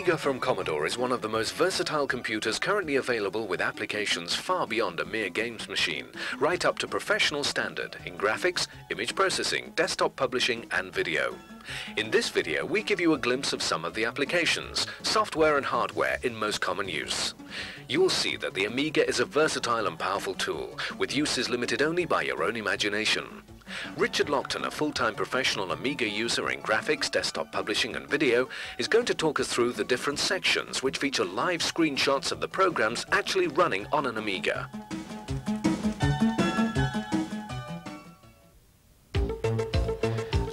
Amiga from Commodore is one of the most versatile computers currently available, with applications far beyond a mere games machine, right up to professional standard in graphics, image processing, desktop publishing and video. In this video we give you a glimpse of some of the applications, software and hardware in most common use. You will see that the Amiga is a versatile and powerful tool, with uses limited only by your own imagination. Richard Lockton, a full-time professional Amiga user in graphics, desktop publishing and video, is going to talk us through the different sections which feature live screenshots of the programs actually running on an Amiga.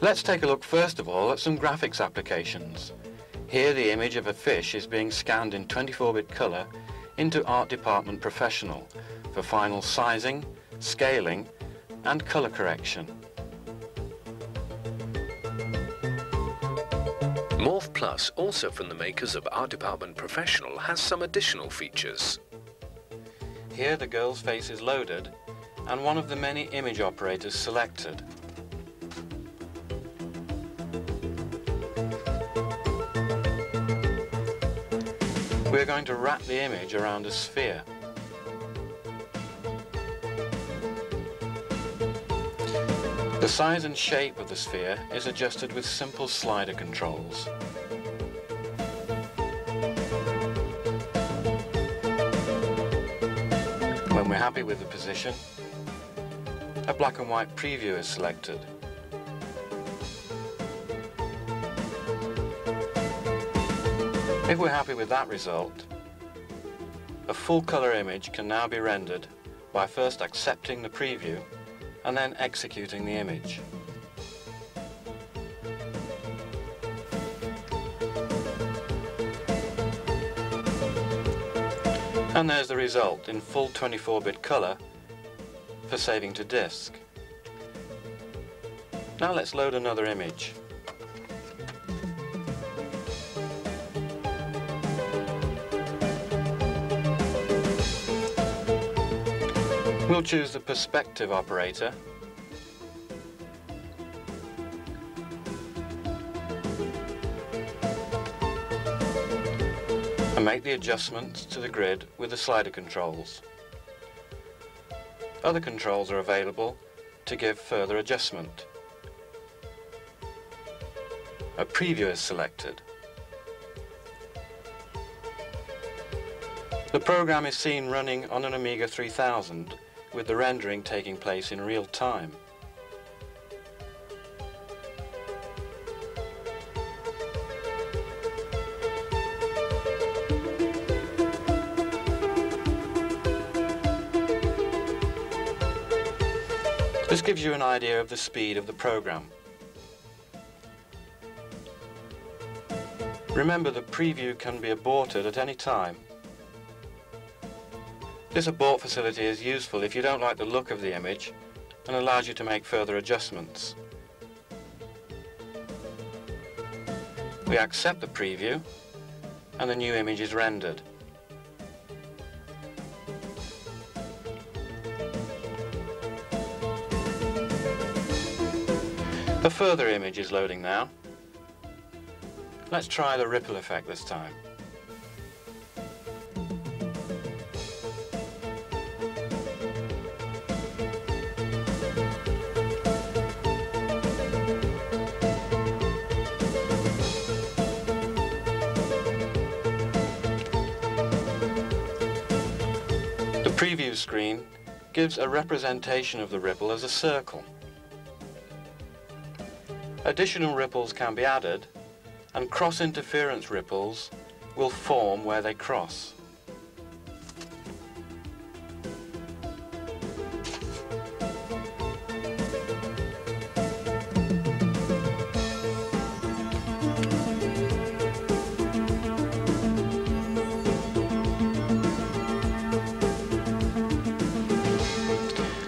Let's take a look first of all at some graphics applications. Here the image of a fish is being scanned in 24-bit color into Art Department Professional for final sizing, scaling and color correction. Morph Plus, also from the makers of Art Department Professional, has some additional features. Here the girl's face is loaded and one of the many image operators selected. We're going to wrap the image around a sphere. The size and shape of the sphere is adjusted with simple slider controls. When we're happy with the position, a black and white preview is selected. If we're happy with that result, a full color image can now be rendered by first accepting the preview and then executing the image. And there's the result in full 24-bit color for saving to disk. Now let's load another image. We'll choose the perspective operator and make the adjustments to the grid with the slider controls. Other controls are available to give further adjustment. A preview is selected. The program is seen running on an Amiga 3000 with the rendering taking place in real time. This gives you an idea of the speed of the program. Remember, the preview can be aborted at any time. This abort facility is useful if you don't like the look of the image and allows you to make further adjustments. We accept the preview and the new image is rendered. A further image is loading now. Let's try the ripple effect this time. Preview screen gives a representation of the ripple as a circle. Additional ripples can be added, and cross-interference ripples will form where they cross.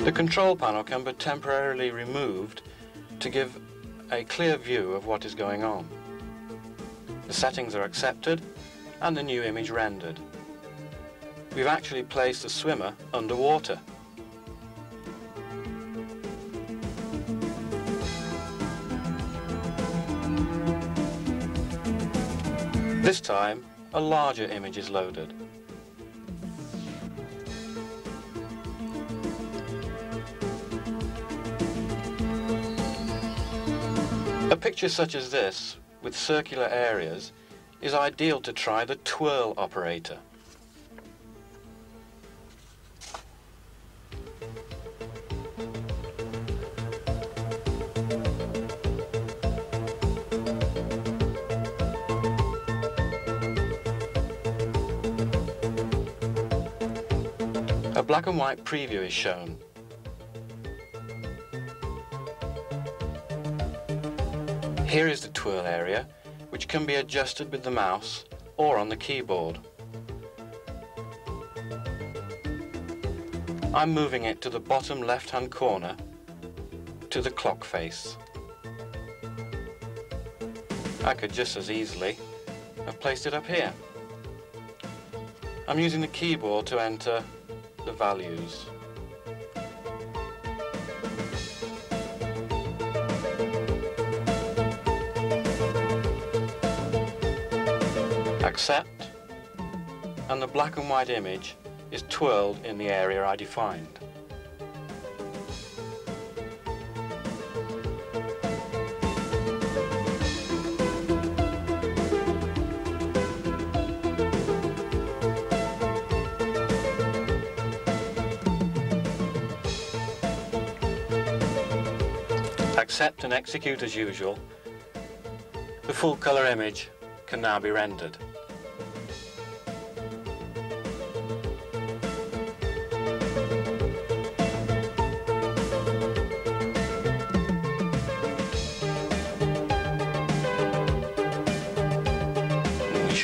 The control panel can be temporarily removed to give a clear view of what is going on. The settings are accepted and the new image rendered. We've actually placed the swimmer underwater. This time, a larger image is loaded. A picture such as this, with circular areas, is ideal to try the twirl operator. A black and white preview is shown. Here is the twirl area, which can be adjusted with the mouse or on the keyboard. I'm moving it to the bottom left-hand corner, to the clock face. I could just as easily have placed it up here. I'm using the keyboard to enter the values. Accept, and the black and white image is twirled in the area I defined. Accept and execute as usual. The full color image can now be rendered.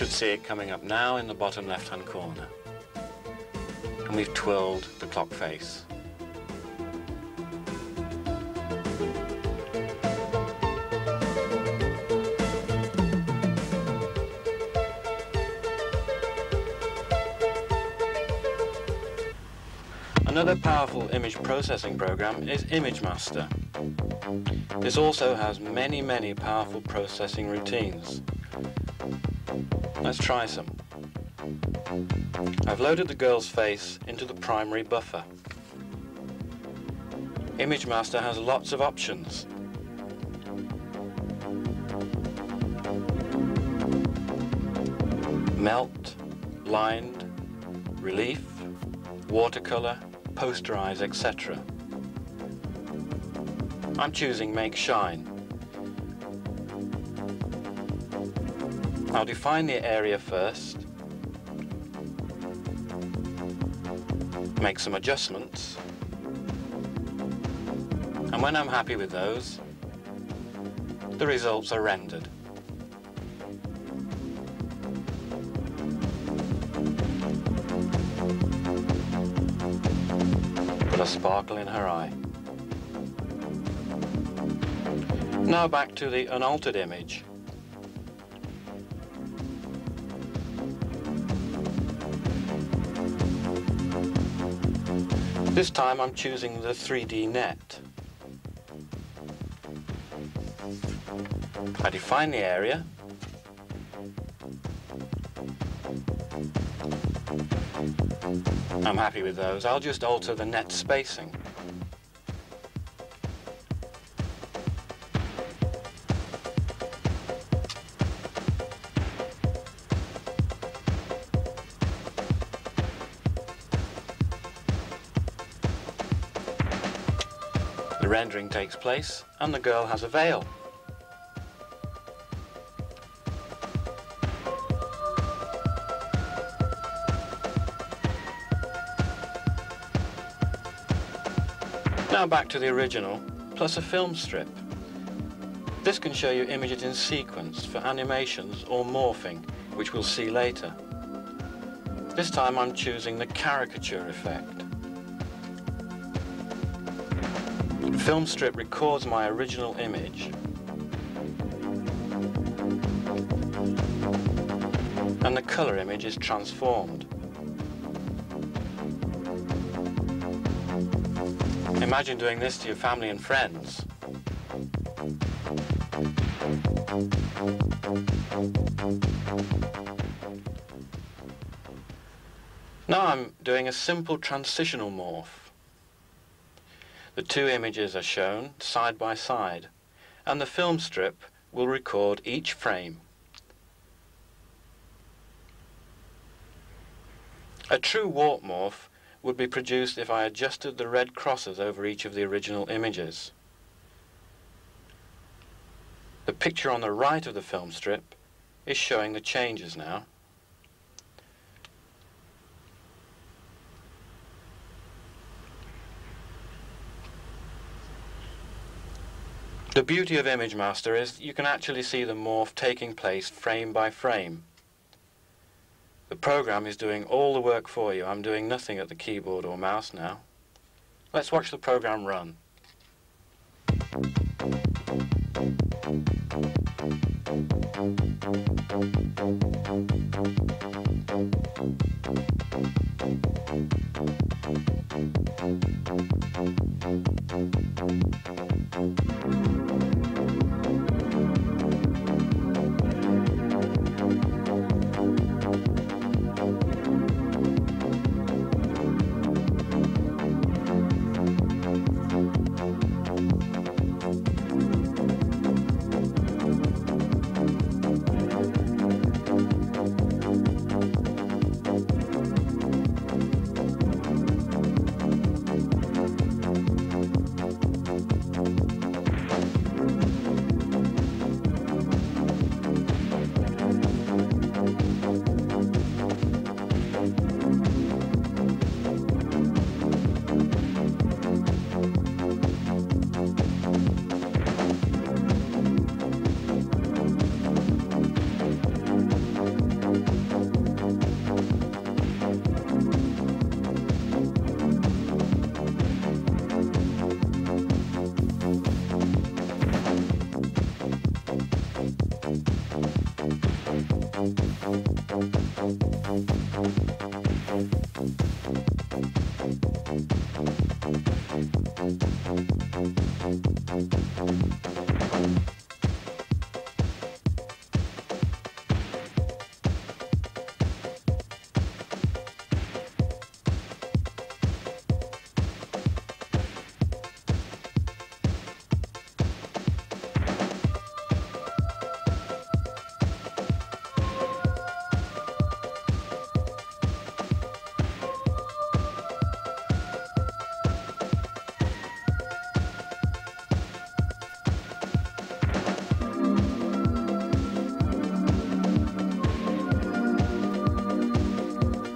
See it coming up now in the bottom left-hand corner, and we've twirled the clock face. Another powerful image processing program is ImageMaster. This also has many powerful processing routines. Let's try some. I've loaded the girl's face into the primary buffer. ImageMaster has lots of options. Melt, lined, relief, watercolor, posterize, etc. I'm choosing Make Shine. I'll define the area first, make some adjustments, and when I'm happy with those, the results are rendered. Put a sparkle in her eye. Now back to the unaltered image. This time I'm choosing the 3D net. I define the area. I'm happy with those. I'll just alter the net spacing. The rendering takes place, and the girl has a veil. Now back to the original, plus a film strip. This can show you images in sequence for animations or morphing, which we'll see later. This time I'm choosing the caricature effect. Film strip records my original image, and the color image is transformed. Imagine doing this to your family and friends. Now I'm doing a simple transitional morph. The two images are shown side by side, and the film strip will record each frame. A true warp morph would be produced if I adjusted the red crosses over each of the original images. The picture on the right of the film strip is showing the changes now. The beauty of ImageMaster is you can actually see the morph taking place frame by frame. The program is doing all the work for you. I'm doing nothing at the keyboard or mouse now. Let's watch the program run.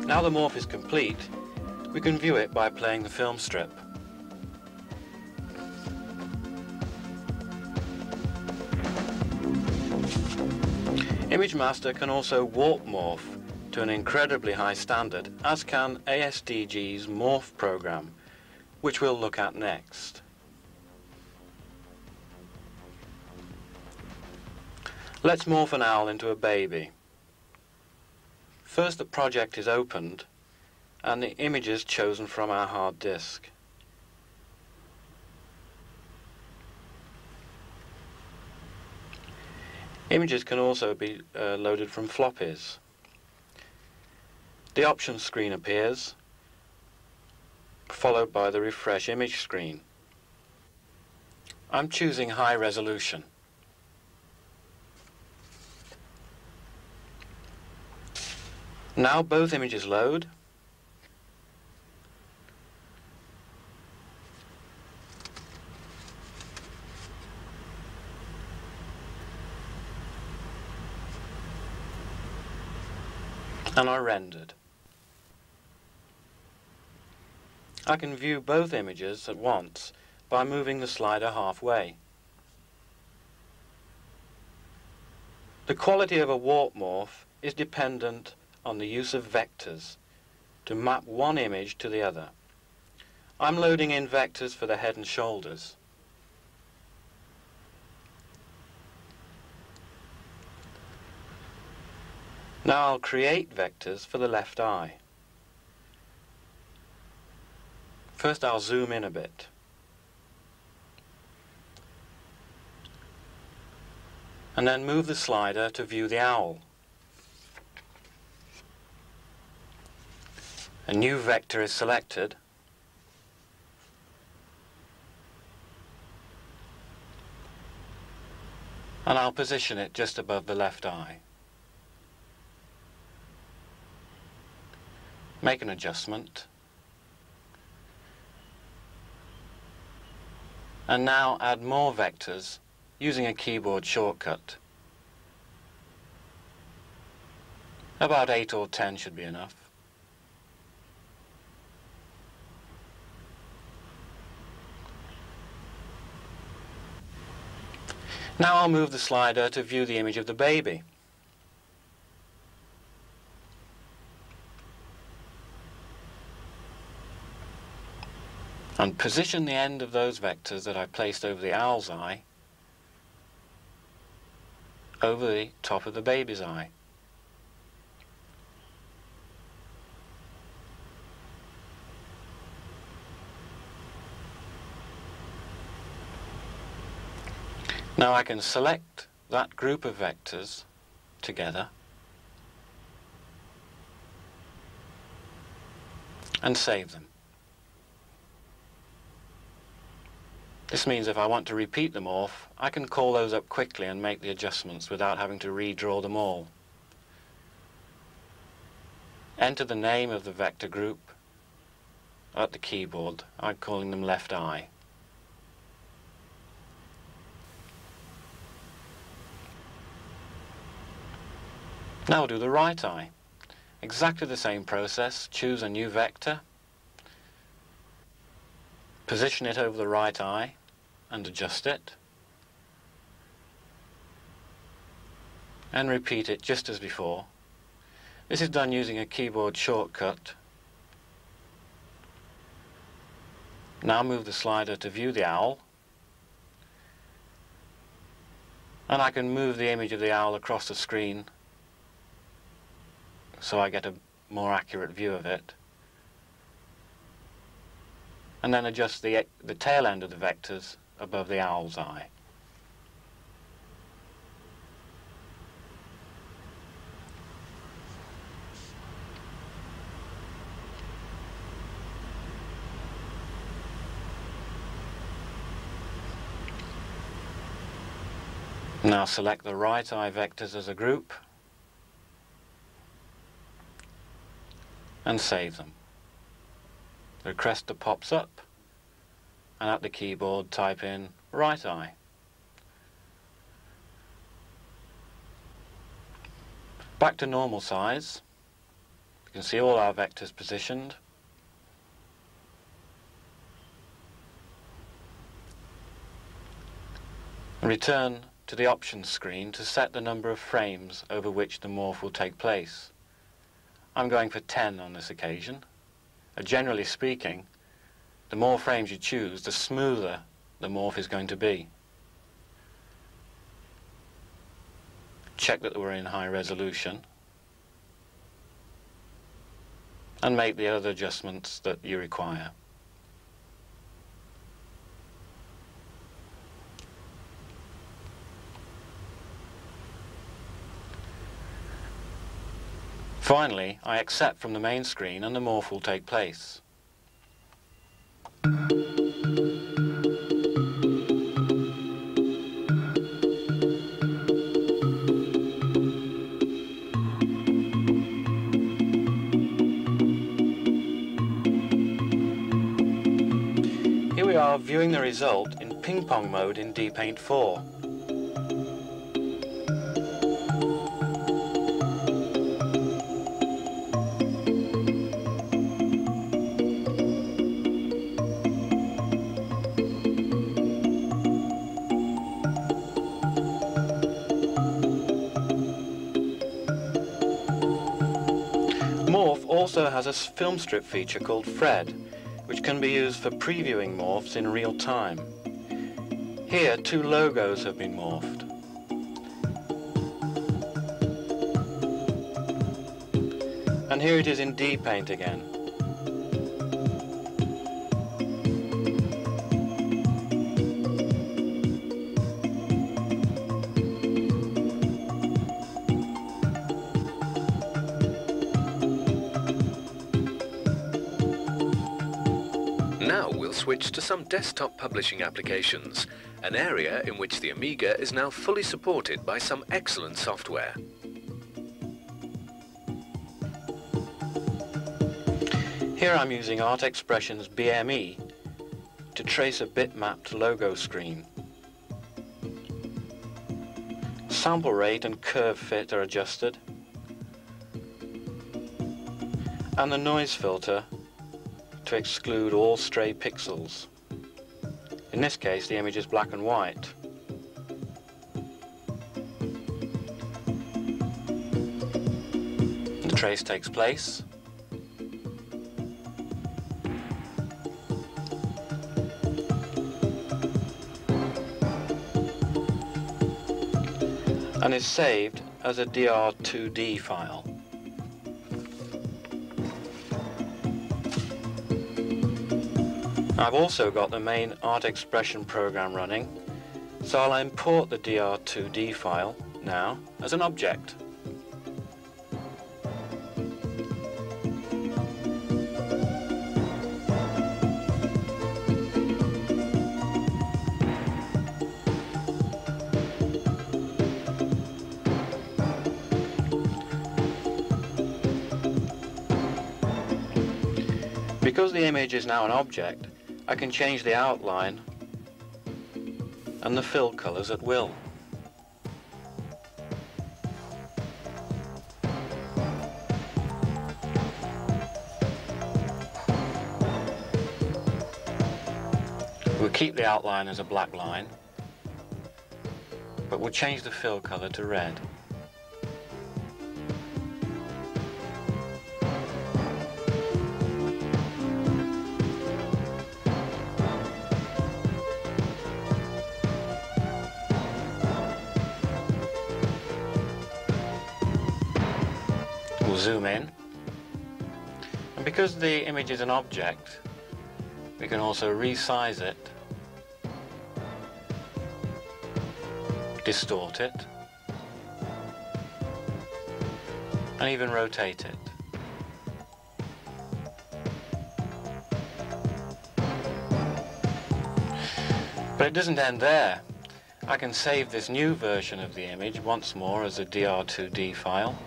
Now the morph is complete, we can view it by playing the film strip. ImageMaster can also warp morph to an incredibly high standard, as can ASDG's morph program, which we'll look at next. Let's morph an owl into a baby. First, the project is opened and the images chosen from our hard disk. Images can also be loaded from floppies. The options screen appears, followed by the refresh image screen. I'm choosing high resolution. Now both images load. And are rendered. I can view both images at once by moving the slider halfway. The quality of a warp morph is dependent on the use of vectors to map one image to the other. I'm loading in vectors for the head and shoulders. Now I'll create vectors for the left eye. First I'll zoom in a bit. and then move the slider to view the owl. A new vector is selected, and I'll position it just above the left eye. Make an adjustment. And now add more vectors using a keyboard shortcut. About 8 or 10 should be enough. Now I'll move the slider to view the image of the baby. And position the end of those vectors that I placed over the owl's eye over the top of the baby's eye. Now I can select that group of vectors together and save them. This means if I want to repeat the morph, I can call those up quickly and make the adjustments without having to redraw them all. Enter the name of the vector group at the keyboard. I'm calling them left eye. Now we'll do the right eye. Exactly the same process. Choose a new vector. Position it over the right eye and adjust it, and repeat it just as before. This is done using a keyboard shortcut. Now move the slider to view the owl, and I can move the image of the owl across the screen so I get a more accurate view of it, and then adjust the tail end of the vectors above the owl's eye. Now select the right eye vectors as a group and save them. The requester pops up, and at the keyboard type in right eye. Back to normal size. You can see all our vectors positioned. Return to the options screen to set the number of frames over which the morph will take place. I'm going for 10 on this occasion. Generally speaking, the more frames you choose, the smoother the morph is going to be. Check that we're in high resolution and make the other adjustments that you require. Finally, I accept from the main screen and the morph will take place. Here we are viewing the result in ping-pong mode in DPaint IV. Morph also has a film strip feature called Fred, which can be used for previewing morphs in real time. Here, 2 logos have been morphed. And here it is in DPaint again. Now we'll switch to some desktop publishing applications, an area in which the Amiga is now fully supported by some excellent software. Here I'm using Art Expressions BME to trace a bitmapped logo screen. Sample rate and curve fit are adjusted, and the noise filter to exclude all stray pixels. In this case, the image is black and white. The trace takes place. And is saved as a DR2D file. I've also got the main Art Expression program running, so I'll import the DR2D file now as an object. Because the image is now an object, I can change the outline and the fill colors at will. We'll keep the outline as a black line, but we'll change the fill color to red. Zoom in, and because the image is an object, we can also resize it, distort it, and even rotate it. But it doesn't end there. I can save this new version of the image once more as a DR2D file.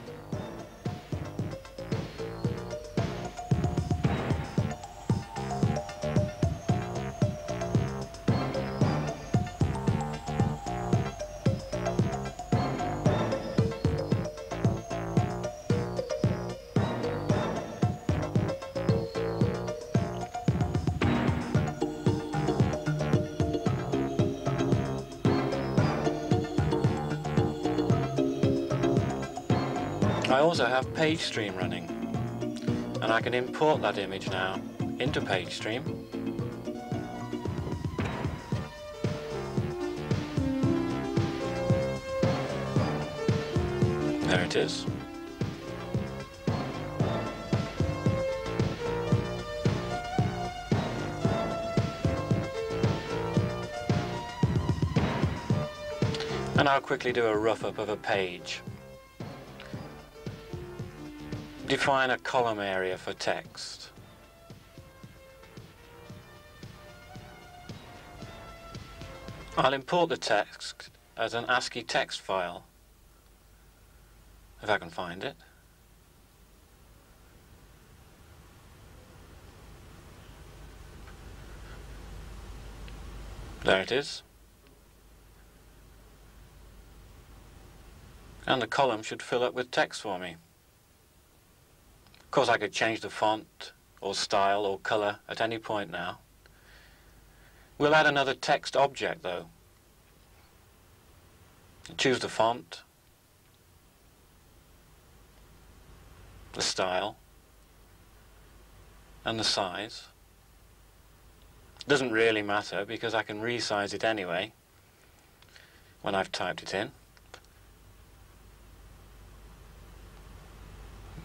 I also have PageStream running, and I can import that image now into PageStream. There it is. And I'll quickly do a rough up of a page. Define a column area for text. I'll import the text as an ASCII text file, if I can find it. There it is. And the column should fill up with text for me. Of course, I could change the font or style or color at any point now. We'll add another text object though. Choose the font, the style, and the size. It doesn't really matter because I can resize it anyway when I've typed it in.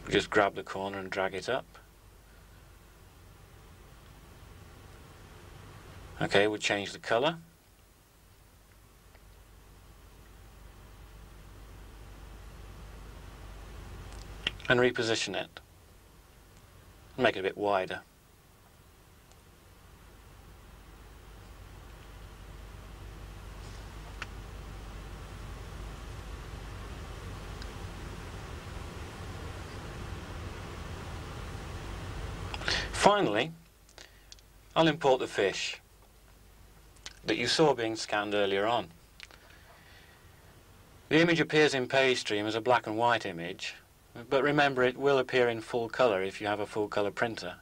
Just grab the corner and drag it up. Okay, we'll change the color. And reposition it. Make it a bit wider. Finally, I'll import the fish that you saw being scanned earlier on. The image appears in PageStream as a black and white image, but remember it will appear in full color if you have a full color printer.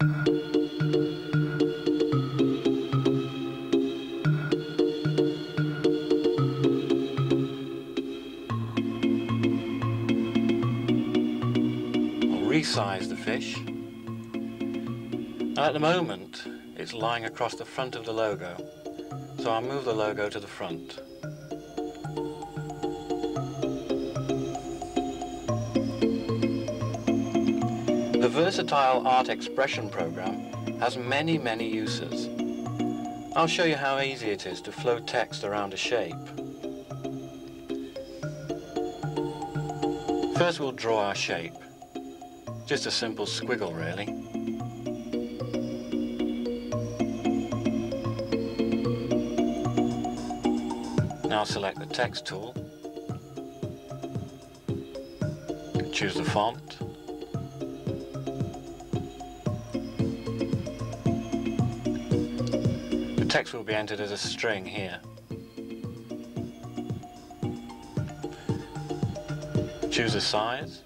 I'll resize the fish. And at the moment, it's lying across the front of the logo, so I'll move the logo to the front. The versatile art expression program has many, many uses. I'll show you how easy it is to flow text around a shape. First we'll draw our shape. Just a simple squiggle really. Now select the text tool. Choose the font. Text will be entered as a string here. Choose a size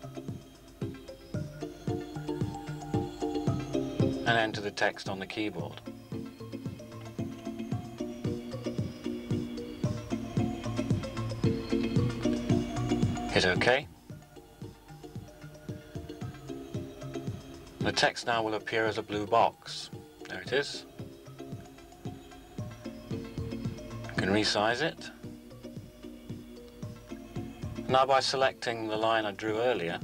and enter the text on the keyboard. Hit OK. The text now will appear as a blue box. There it is. You can resize it. Now by selecting the line I drew earlier,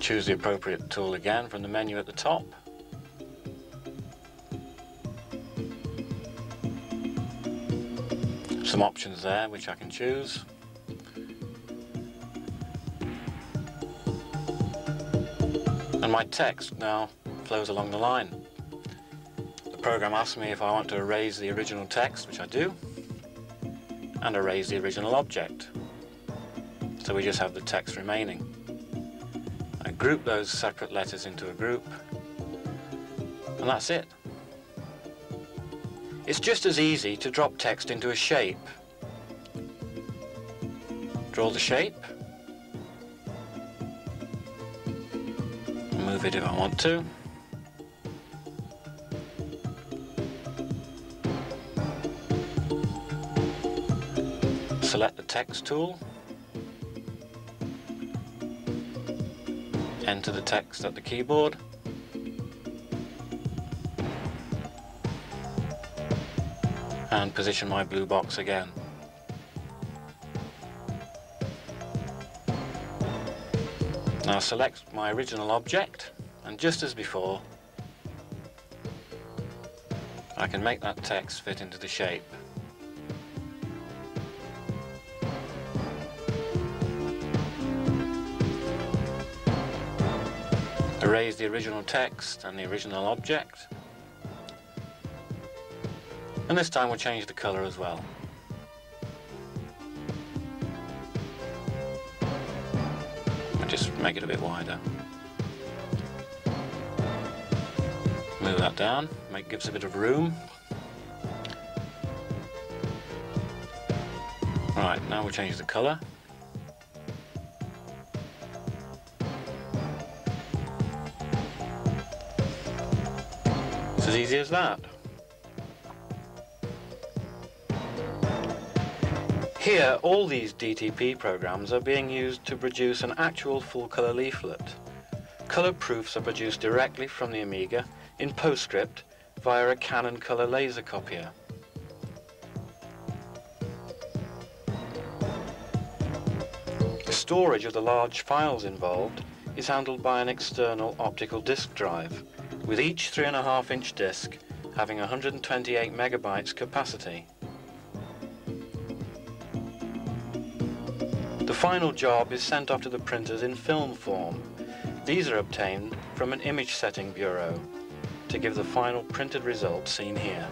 choose the appropriate tool again from the menu at the top. Some options there which I can choose. And my text now flows along the line. The program asks me if I want to erase the original text, which I do, and erase the original object. So we just have the text remaining. I group those separate letters into a group, and that's it. It's just as easy to drop text into a shape. Draw the shape, move it if I want to. Select the text tool, enter the text at the keyboard, and position my blue box again. Now select my original object, and just as before, I can make that text fit into the shape. Erase the original text and the original object. And this time we'll change the color as well. I'll just make it a bit wider. Move that down, gives a bit of room. Right, now we'll change the color. As easy as that. Here, all these DTP programs are being used to produce an actual full-color leaflet. Color proofs are produced directly from the Amiga in PostScript via a Canon color laser copier. Storage of the large files involved is handled by an external optical disk drive, with each 3.5-inch disc having 128 megabytes capacity. The final job is sent off to the printers in film form. These are obtained from an image setting bureau to give the final printed result seen here.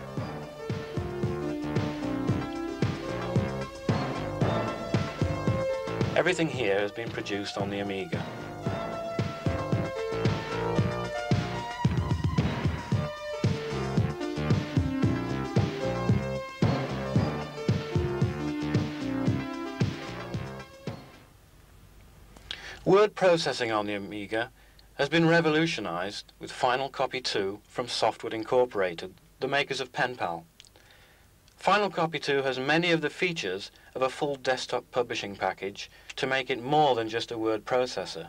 Everything here has been produced on the Amiga. Word processing on the Amiga has been revolutionized with Final Copy 2 from Softwood Incorporated, the makers of PenPal. Final Copy 2 has many of the features of a full desktop publishing package to make it more than just a word processor.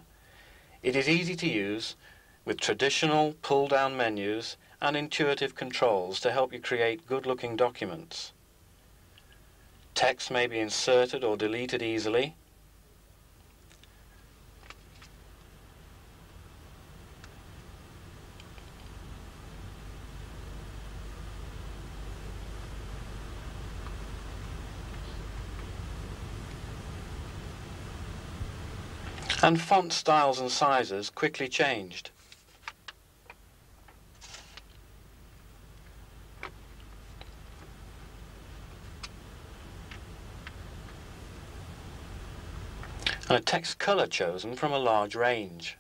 It is easy to use with traditional pull-down menus and intuitive controls to help you create good-looking documents. Text may be inserted or deleted easily. And font styles and sizes quickly changed. And a text color chosen from a large range.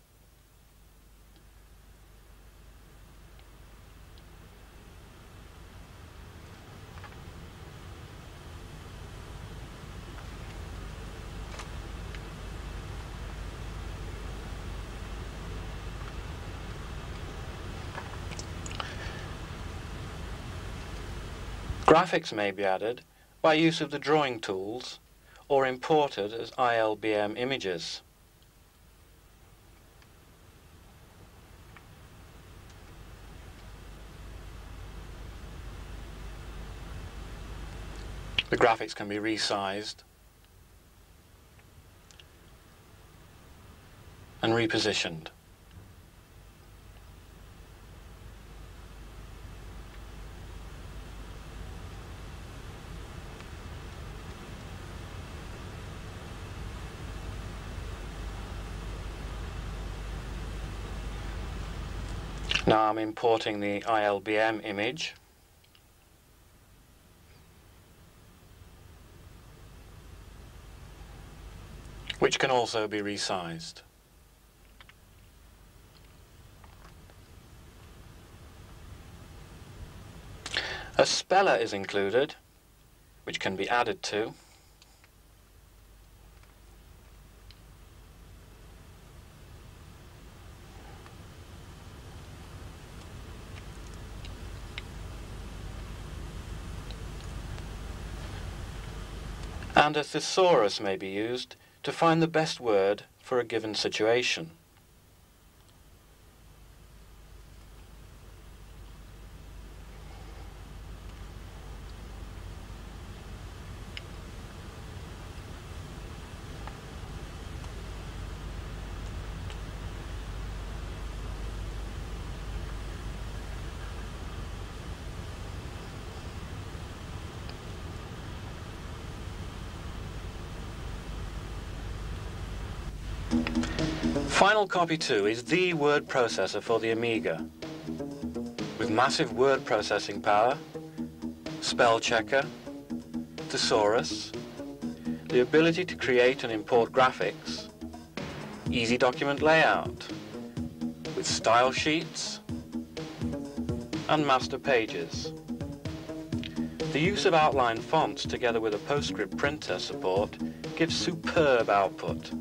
Graphics may be added by use of the drawing tools or imported as ILBM images. The graphics can be resized and repositioned. Now I'm importing the ILBM image. Which can also be resized. A speller is included, which can be added to. And a thesaurus may be used to find the best word for a given situation. Final Copy 2 is the word processor for the Amiga, with massive word processing power, spell checker, thesaurus, the ability to create and import graphics, easy document layout, with style sheets and master pages. The use of outline fonts together with a PostScript printer support gives superb output.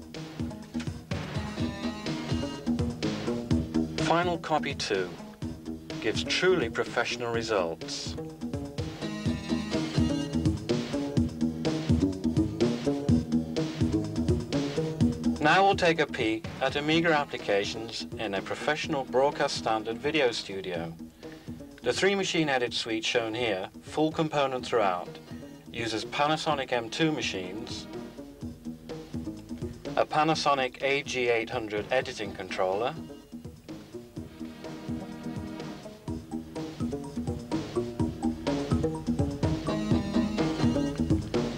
Final Copy 2 gives truly professional results. Now we'll take a peek at Amiga applications in a professional broadcast standard video studio. The three-machine edit suite shown here, full component throughout, uses Panasonic M2 machines, a Panasonic AG800 editing controller,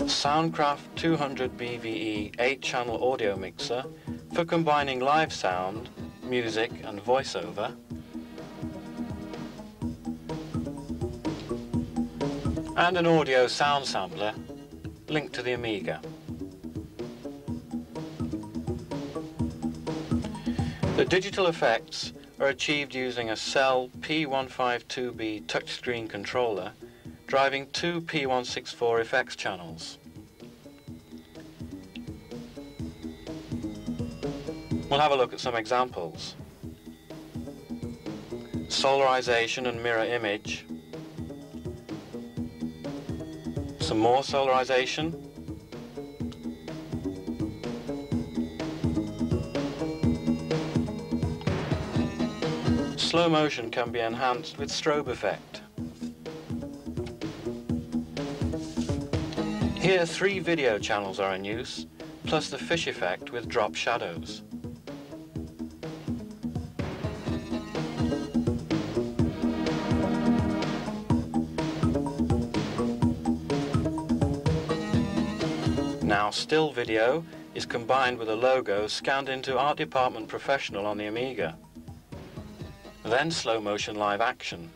Soundcraft 200BVE 8-channel audio mixer for combining live sound, music and voiceover, and an audio sound sampler linked to the Amiga. The digital effects are achieved using a Cel P152B touchscreen controller driving two P164 effects channels. We'll have a look at some examples. Solarization and mirror image. Some more solarization. Slow motion can be enhanced with strobe effect. Here, three video channels are in use, plus the fish effect with drop shadows. Now, still video is combined with a logo scanned into Art Department Professional on the Amiga. Then slow motion live action.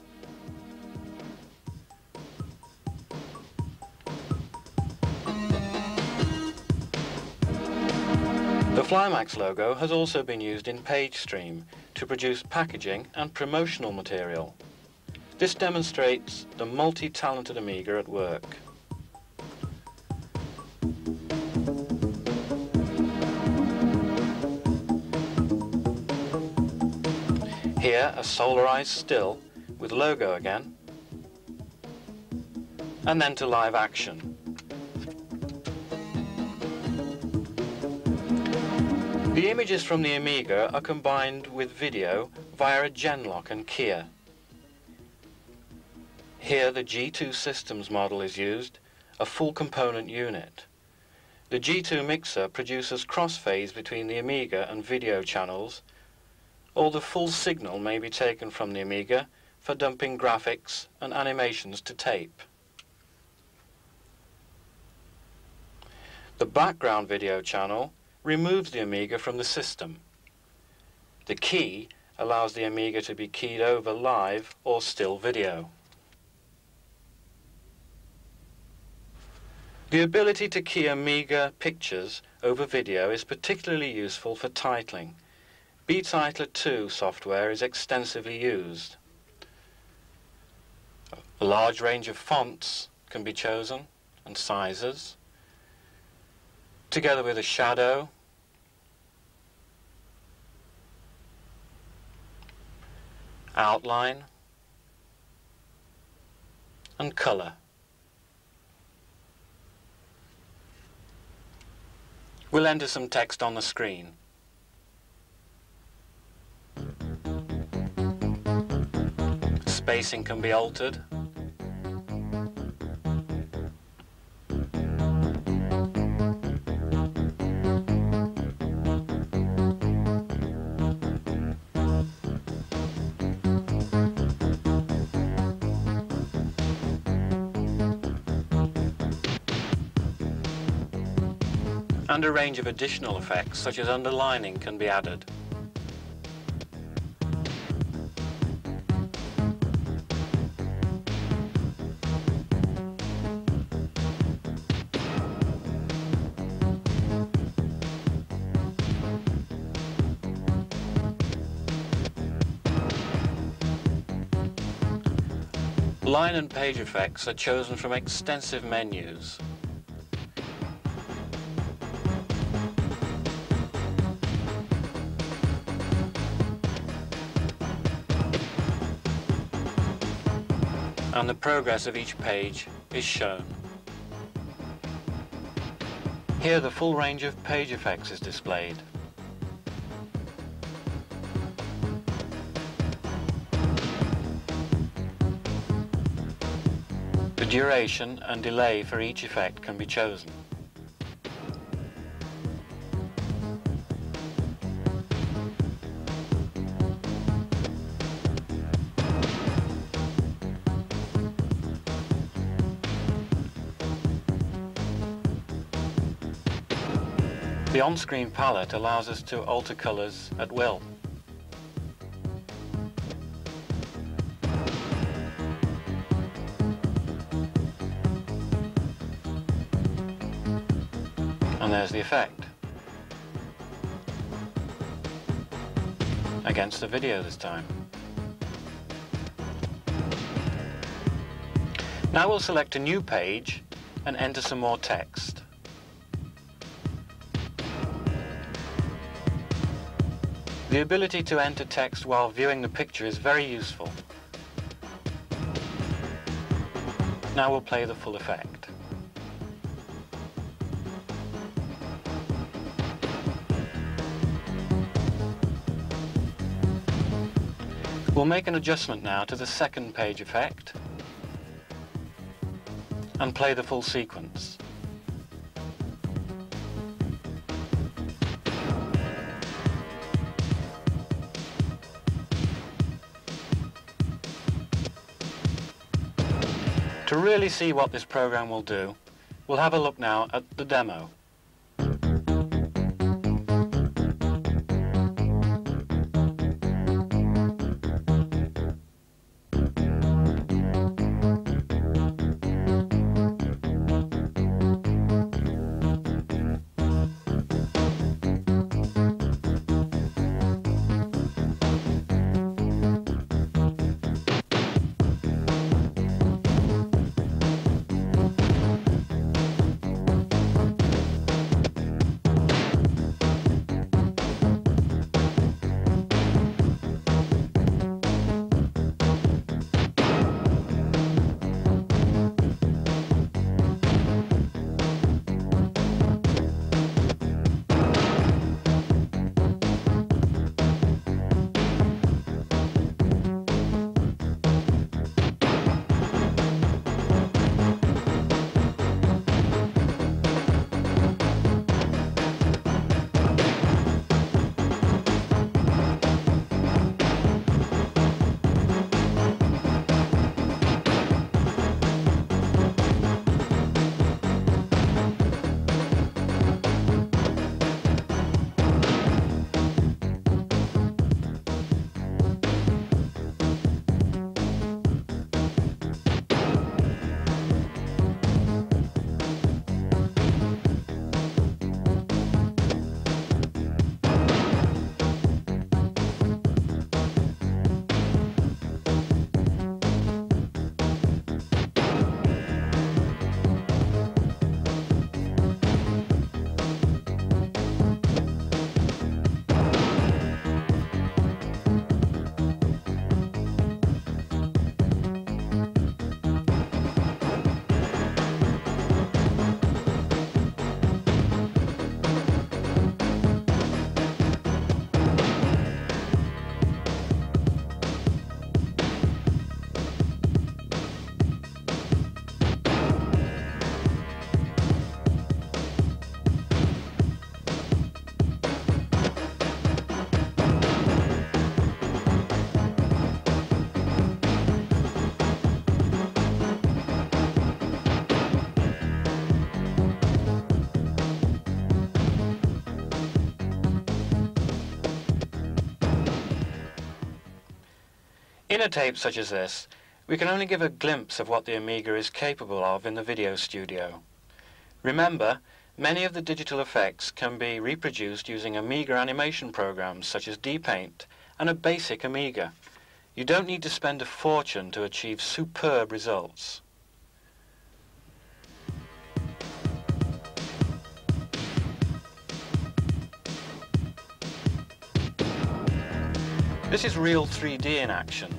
The Flymax logo has also been used in PageStream to produce packaging and promotional material. This demonstrates the multi-talented Amiga at work. Here, a solarized still with logo again, and then to live action. The images from the Amiga are combined with video via a Genlock and Keyer. Here, the G2 systems model is used, a full component unit. The G2 mixer produces crossphase between the Amiga and video channels, or the full signal may be taken from the Amiga for dumping graphics and animations to tape. The background video channel removes the Amiga from the system. The key allows the Amiga to be keyed over live or still video. The ability to key Amiga pictures over video is particularly useful for titling. Titler 2 software is extensively used. A large range of fonts can be chosen and sizes, together with a shadow, outline, and color. We'll enter some text on the screen. Spacing can be altered. And a range of additional effects, such as underlining, can be added. Line and page effects are chosen from extensive menus. And the progress of each page is shown. Here the full range of page effects is displayed. The duration and delay for each effect can be chosen. The on-screen palette allows us to alter colors at will. And there's the effect. against the video this time. Now we'll select a new page and enter some more text. The ability to enter text while viewing the picture is very useful. Now we'll play the full effect. We'll make an adjustment now to the second page effect and play the full sequence. To really see what this program will do, we'll have a look now at the demo. In a tape such as this, we can only give a glimpse of what the Amiga is capable of in the video studio. Remember, many of the digital effects can be reproduced using Amiga animation programs such as DPaint and a basic Amiga. You don't need to spend a fortune to achieve superb results. This is Real 3D in action.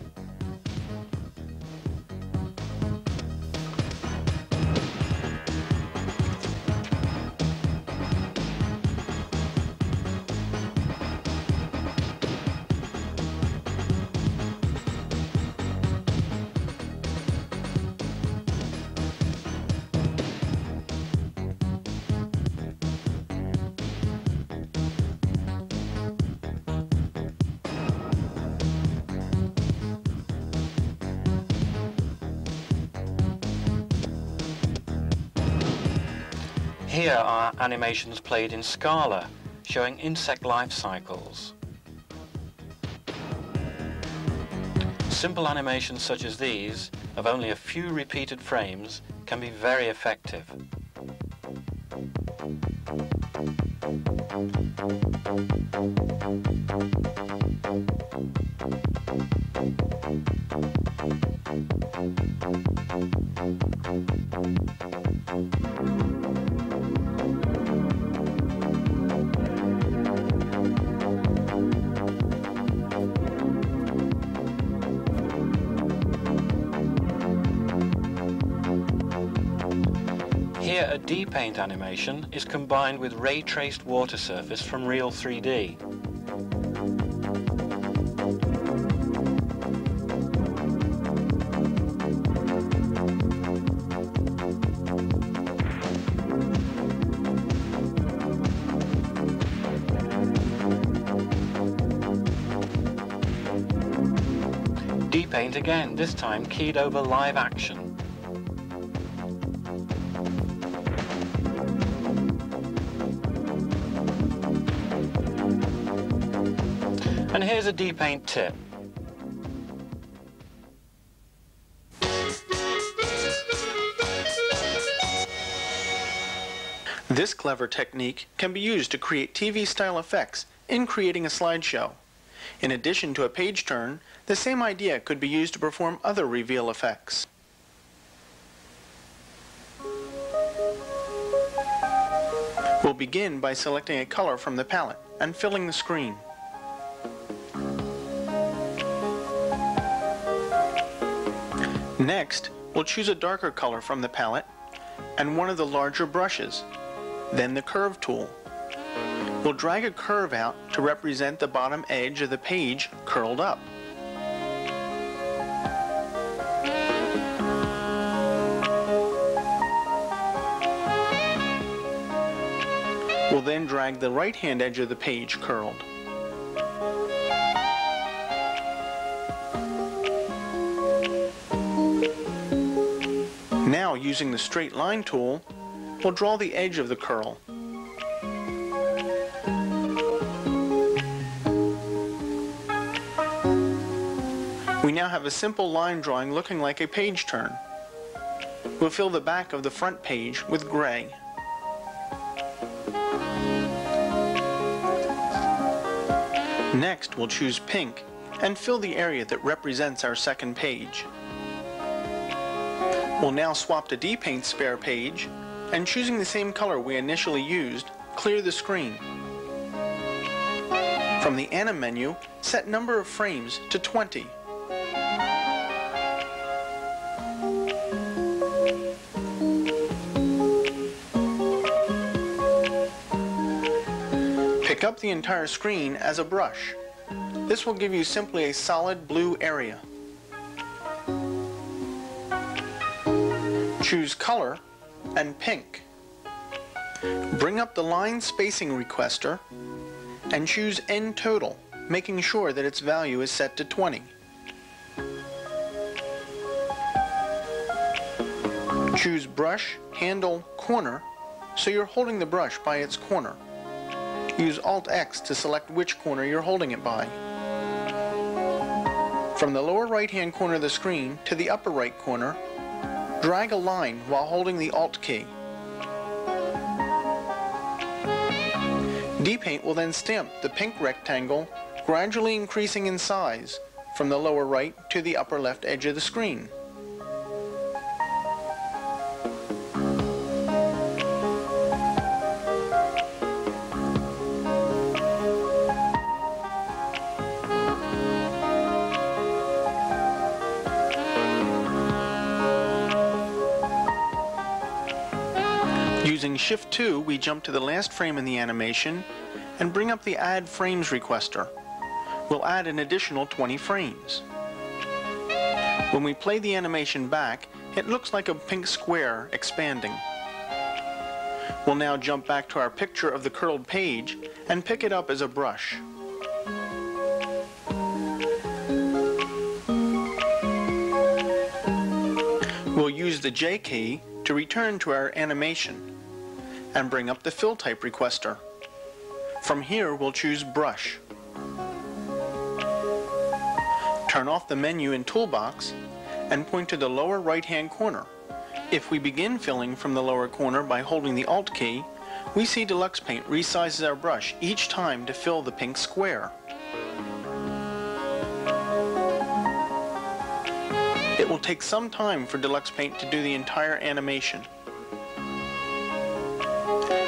Here are animations played in Scala, showing insect life cycles. Simple animations such as these, of only a few repeated frames, can be very effective. a DPaint animation is combined with ray-traced water surface from Real 3D. DPaint again, this time keyed over live action. And here's a DPaint tip. This clever technique can be used to create TV-style effects in creating a slideshow. In addition to a page turn, the same idea could be used to perform other reveal effects. We'll begin by selecting a color from the palette and filling the screen. Next, we'll choose a darker color from the palette and one of the larger brushes, then the curve tool. We'll drag a curve out to represent the bottom edge of the page curled up. We'll then drag the right-hand edge of the page curled. Now, using the straight line tool, we'll draw the edge of the curl. We now have a simple line drawing looking like a page turn. We'll fill the back of the front page with gray. Next, we'll choose pink and fill the area that represents our second page. We'll now swap to DPaint's spare page, and choosing the same color we initially used, clear the screen. From the Anim menu, set number of frames to 20. Pick up the entire screen as a brush. This will give you simply a solid blue area. Choose color and pink. Bring up the line spacing requester and choose end total, making sure that its value is set to 20. Choose brush, handle, corner, so you're holding the brush by its corner. Use Alt-X to select which corner you're holding it by. From the lower right-hand corner of the screen to the upper right corner, drag a line while holding the Alt key. DPaint will then stamp the pink rectangle, gradually increasing in size from the lower right to the upper left edge of the screen. Using Shift 2, we jump to the last frame in the animation and bring up the Add Frames requester. We'll add an additional 20 frames. When we play the animation back, it looks like a pink square expanding. We'll now jump back to our picture of the curled page and pick it up as a brush. We'll use the J key to return to our animation and bring up the fill type requester. From here, we'll choose brush. Turn off the menu in toolbox and point to the lower right-hand corner. If we begin filling from the lower corner by holding the Alt key, we see Deluxe Paint resizes our brush each time to fill the pink square. It will take some time for Deluxe Paint to do the entire animation.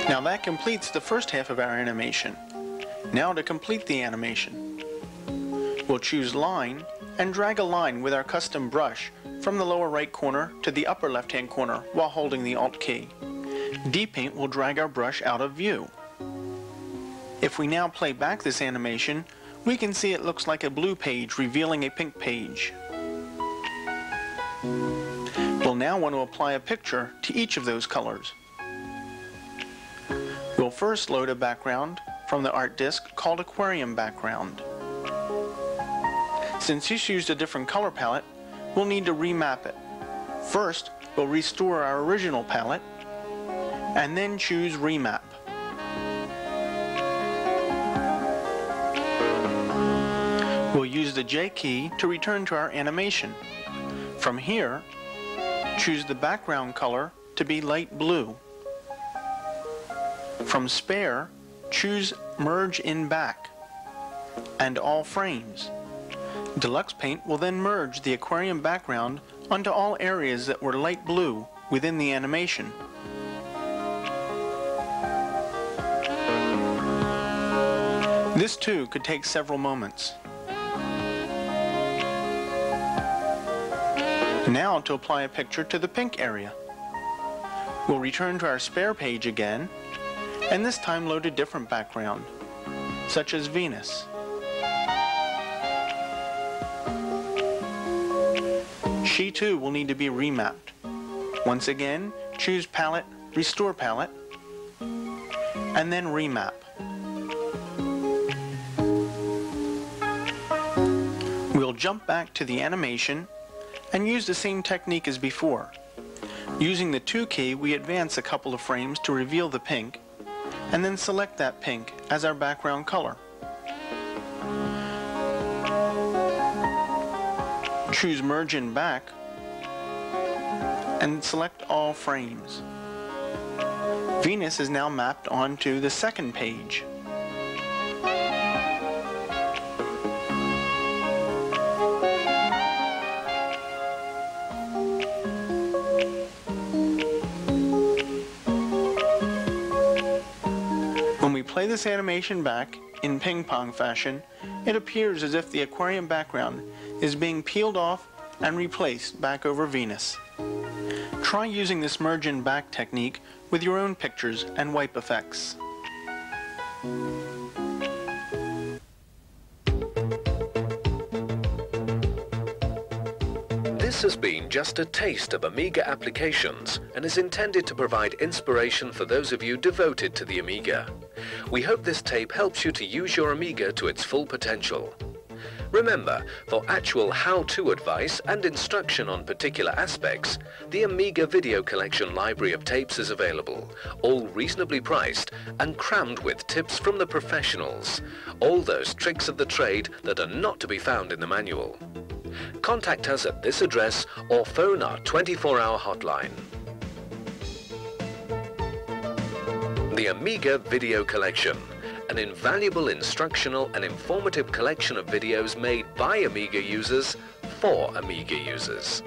Now that completes the first half of our animation. Now to complete the animation, we'll choose line and drag a line with our custom brush from the lower right corner to the upper left hand corner while holding the Alt key. DPaint will drag our brush out of view. If we now play back this animation, we can see it looks like a blue page revealing a pink page. We'll now want to apply a picture to each of those colors. We'll first load a background from the art disk called Aquarium Background. Since this used a different color palette, we'll need to remap it. First, we'll restore our original palette, and then choose Remap. We'll use the J key to return to our animation. From here, choose the background color to be light blue. From Spare, choose Merge in Back and All Frames. Deluxe Paint will then merge the aquarium background onto all areas that were light blue within the animation. This too could take several moments. Now to apply a picture to the pink area. We'll return to our Spare page again, and this time load a different background, such as Venus. She too will need to be remapped. Once again, choose Palette, Restore Palette, and then Remap. We'll jump back to the animation and use the same technique as before. Using the 2 key, we advance a couple of frames to reveal the pink, and then select that pink as our background color. Choose Merge in Back, and select All Frames. Venus is now mapped onto the second page. Play this animation back in ping-pong fashion, it appears as if the aquarium background is being peeled off and replaced back over Venus. Try using this merge in back technique with your own pictures and wipe effects. This has been just a taste of Amiga applications and is intended to provide inspiration for those of you devoted to the Amiga. We hope this tape helps you to use your Amiga to its full potential. Remember, for actual how-to advice and instruction on particular aspects, the Amiga Video Collection library of tapes is available, all reasonably priced and crammed with tips from the professionals, all those tricks of the trade that are not to be found in the manual. Contact us at this address or phone our 24-hour hotline. The Amiga Video Collection, an invaluable instructional and informative collection of videos made by Amiga users for Amiga users.